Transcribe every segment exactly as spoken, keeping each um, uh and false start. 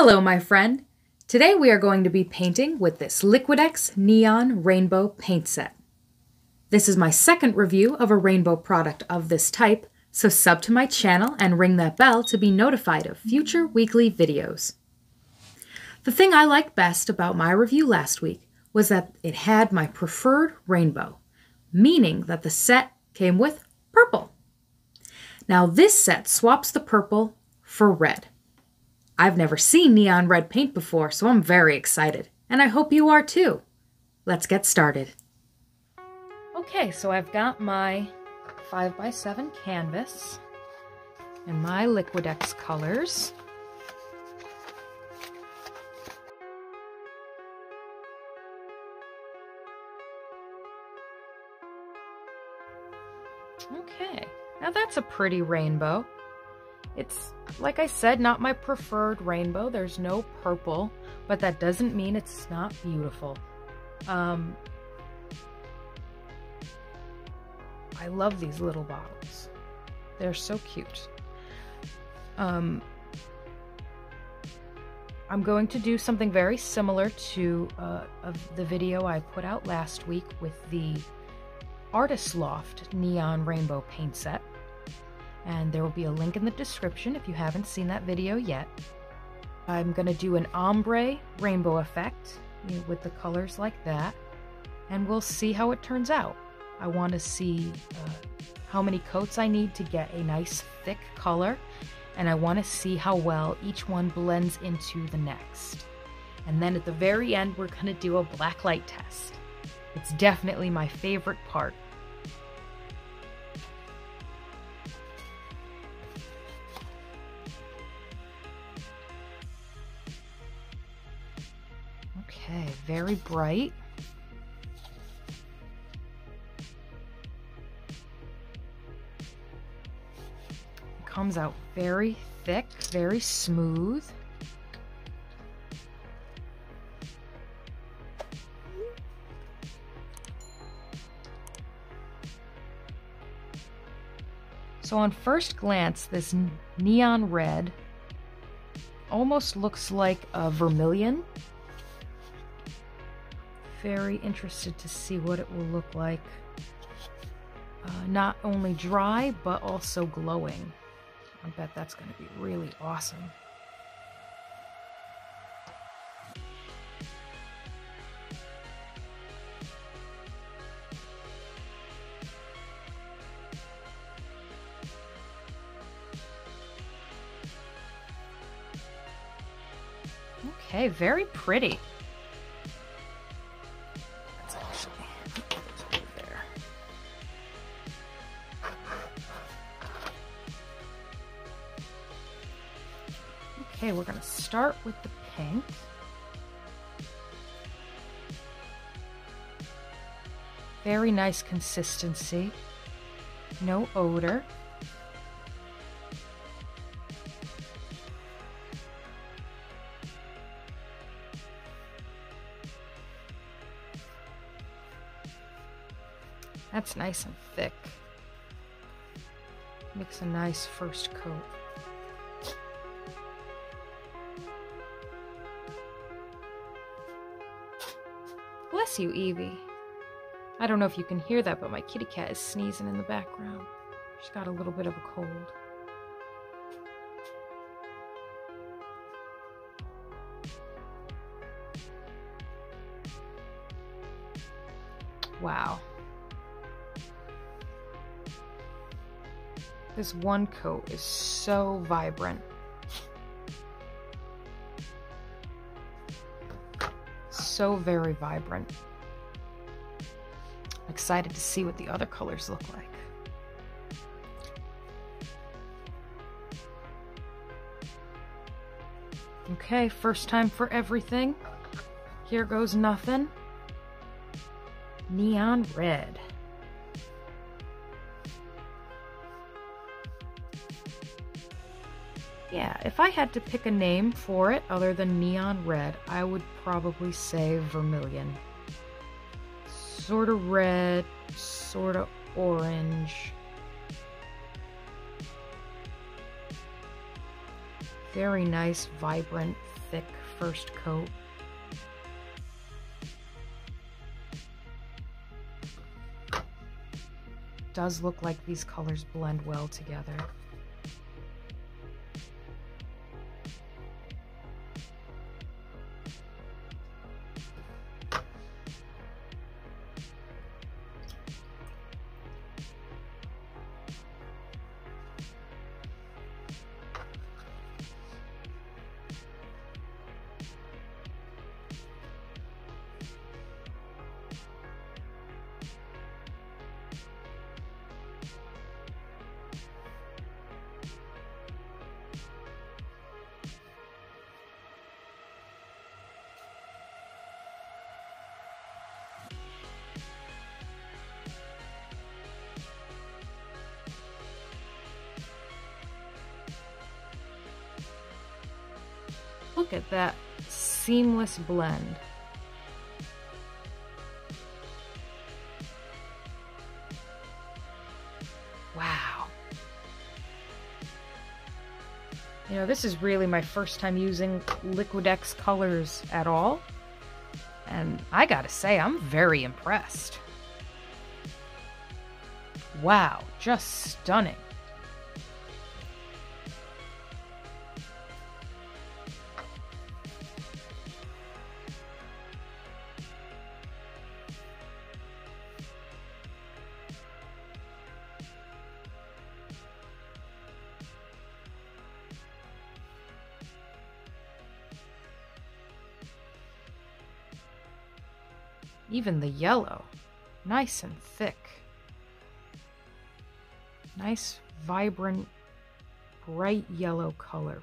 Hello, my friend. Today we are going to be painting with this Liquitex Neon Rainbow Paint Set. This is my second review of a rainbow product of this type, so sub to my channel and ring that bell to be notified of future weekly videos. The thing I liked best about my review last week was that it had my preferred rainbow, meaning that the set came with purple. Now this set swaps the purple for red. I've never seen neon red paint before, so I'm very excited, and I hope you are too. Let's get started. Okay, so I've got my five by seven canvas and my Liquitex colors. Okay, now that's a pretty rainbow. It's, like I said, not my preferred rainbow. There's no purple, but that doesn't mean it's not beautiful. Um, I love these little bottles. They're so cute. Um, I'm going to do something very similar to uh, of the video I put out last week with the Artist's Loft Neon Rainbow Paint Set. And there will be a link in the description if you haven't seen that video yet. I'm going to do an ombre rainbow effect, you know, with the colors like that, and we'll see how it turns out. I want to see uh, how many coats I need to get a nice thick color, and I want to see how well each one blends into the next. And then at the very end, we're going to do a black light test. It's definitely my favorite part. Okay, very bright. It comes out very thick, very smooth. So on first glance, this neon red almost looks like a vermilion. Very interested to see what it will look like, uh, not only dry, but also glowing. I bet that's going to be really awesome. Okay, very pretty. Okay, we're going to start with the pink. Very nice consistency. No odor. That's nice and thick. Makes a nice first coat. Bless you, Evie. I don't know if you can hear that, but my kitty cat is sneezing in the background. She's got a little bit of a cold. Wow. This one coat is so vibrant. So very vibrant. I'm excited to see what the other colors look like. Okay, first time for everything. Here goes nothing. Neon red. Yeah, if I had to pick a name for it other than neon red, I would probably say vermilion. Sort of red, sort of orange. Very nice, vibrant, thick first coat. Does look like these colors blend well together. Look at that seamless blend. Wow. You know, this is really my first time using Liquitex colors at all. And I gotta say, I'm very impressed. Wow, just stunning. Even the yellow, nice and thick. Nice, vibrant, bright yellow color.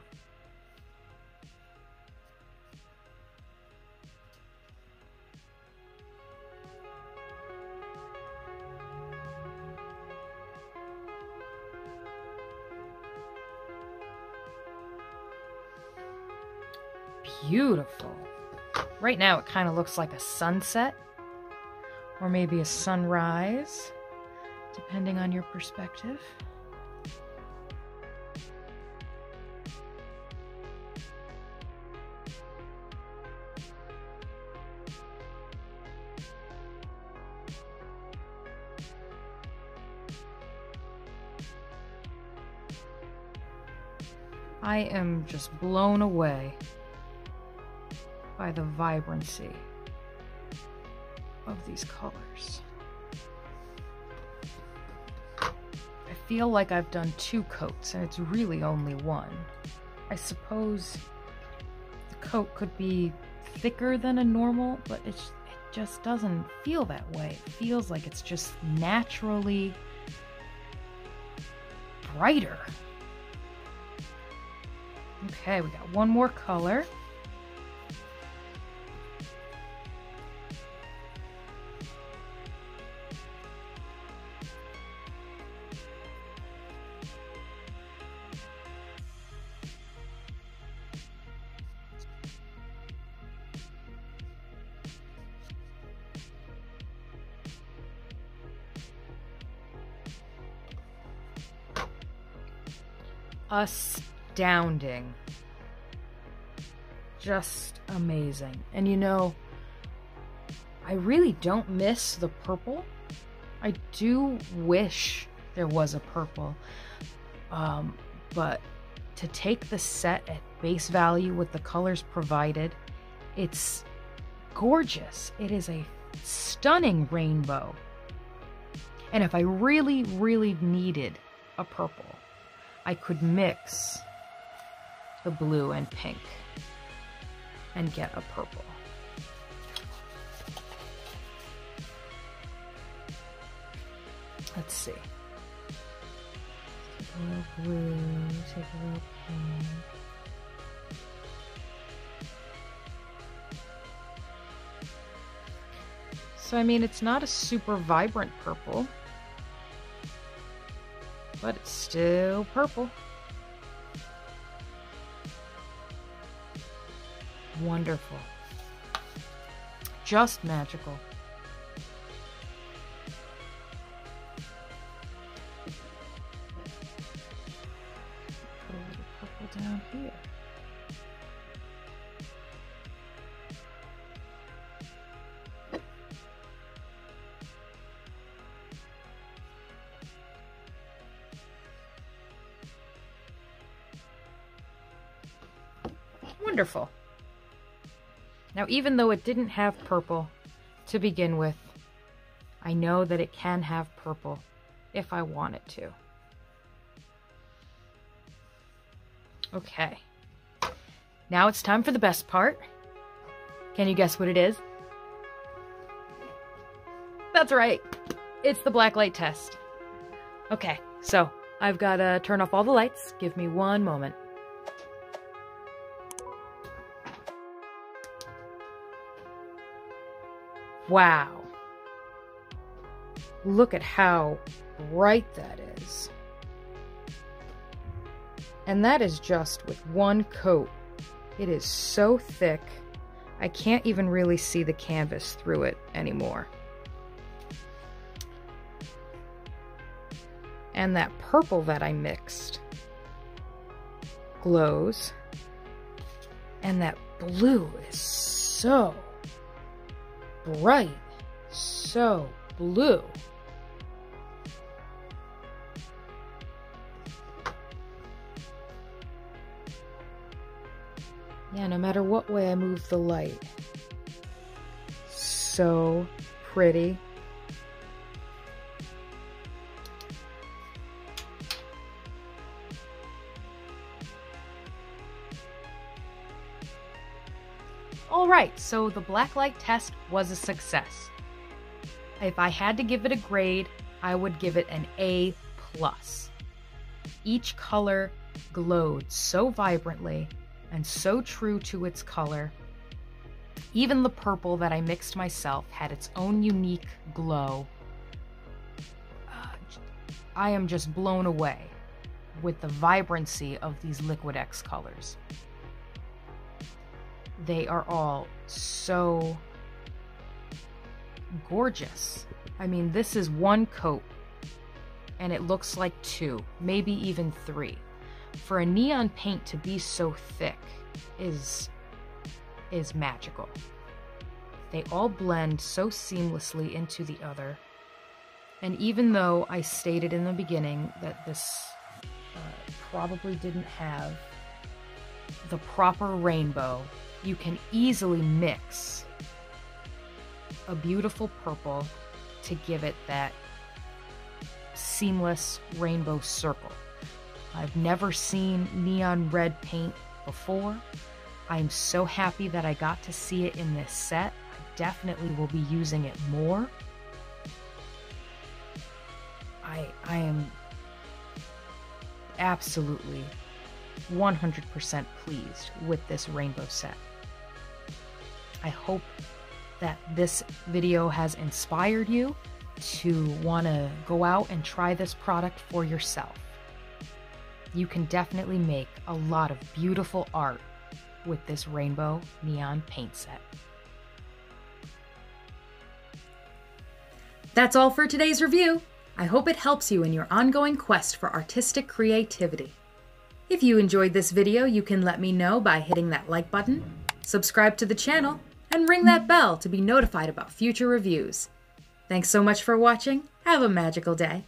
Beautiful. Right now it kind of looks like a sunset. Or maybe a sunrise, depending on your perspective. I am just blown away by the vibrancy of these colors. I feel like I've done two coats and it's really only one. I suppose the coat could be thicker than a normal, but it's, it just doesn't feel that way. It feels like it's just naturally brighter. Okay, we got one more color. Astounding. Just amazing. And you know, I really don't miss the purple. I do wish there was a purple. Um, but to take the set at face value with the colors provided, it's gorgeous. It is a stunning rainbow. And if I really, really needed a purple, I could mix the blue and pink and get a purple. Let's see. Take a little blue, take a little pink. So, I mean, it's not a super vibrant purple, but it's still purple. Wonderful. Just magical. Put a little go down here. Wonderful. Now, even though it didn't have purple to begin with, I know that it can have purple if I want it to. Okay. Now it's time for the best part. Can you guess what it is? That's right. It's the black light test. Okay, so I've got to turn off all the lights. Give me one moment. Wow. Look at how bright that is. And that is just with one coat. It is so thick, I can't even really see the canvas through it anymore. And that purple that I mixed glows. And that blue is so bright, so blue. Yeah, no matter what way I move the light. So pretty. All right, so the black light test was a success. If I had to give it a grade, I would give it an A plus. Each color glowed so vibrantly and so true to its color. Even the purple that I mixed myself had its own unique glow. Uh, I am just blown away with the vibrancy of these Liquitex colors. They are all so gorgeous. I mean, this is one coat, and it looks like two, maybe even three. For a neon paint to be so thick is is magical. They all blend so seamlessly into the other. And even though I stated in the beginning that this uh, probably didn't have the proper rainbow, you can easily mix a beautiful purple to give it that seamless rainbow circle. I've never seen neon red paint before. I'm so happy that I got to see it in this set. I definitely will be using it more. I, I am absolutely one hundred percent pleased with this rainbow set. I hope that this video has inspired you to want to go out and try this product for yourself. You can definitely make a lot of beautiful art with this rainbow neon paint set. That's all for today's review. I hope it helps you in your ongoing quest for artistic creativity. If you enjoyed this video, you can let me know by hitting that like button, subscribe to the channel, and ring that bell to be notified about future reviews. Thanks so much for watching. Have a magical day.